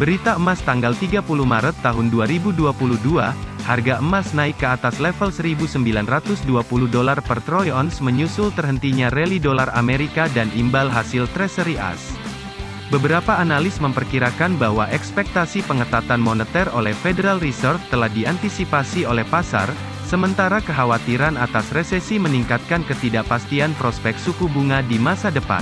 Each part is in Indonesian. Berita emas tanggal 30 Maret tahun 2022, harga emas naik ke atas level $1.920 per troy ounce menyusul terhentinya rally dolar Amerika dan imbal hasil Treasury AS. Beberapa analis memperkirakan bahwa ekspektasi pengetatan moneter oleh Federal Reserve telah diantisipasi oleh pasar, sementara kekhawatiran atas resesi meningkatkan ketidakpastian prospek suku bunga di masa depan.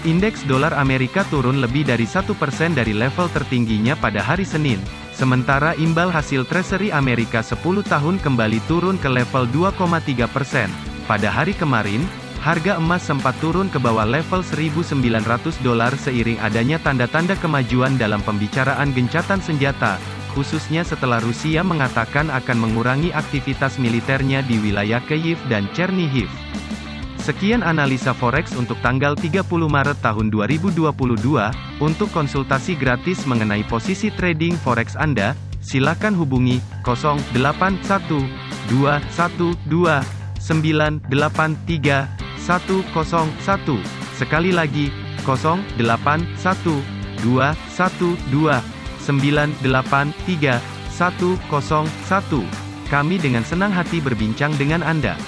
Indeks dolar Amerika turun lebih dari 1% dari level tertingginya pada hari Senin, sementara imbal hasil Treasury Amerika 10 tahun kembali turun ke level 2,3%. Pada hari kemarin, harga emas sempat turun ke bawah level $1.900 seiring adanya tanda-tanda kemajuan dalam pembicaraan gencatan senjata, khususnya setelah Rusia mengatakan akan mengurangi aktivitas militernya di wilayah Kyiv dan Chernihiv. Sekian analisa forex untuk tanggal 30 Maret tahun 2022. Untuk konsultasi gratis mengenai posisi trading forex Anda, silakan hubungi 081212983101. Sekali lagi, 081212983101. Kami dengan senang hati berbincang dengan Anda.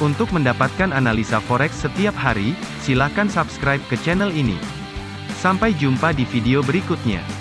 Untuk mendapatkan analisa forex setiap hari, silakan subscribe ke channel ini. Sampai jumpa di video berikutnya.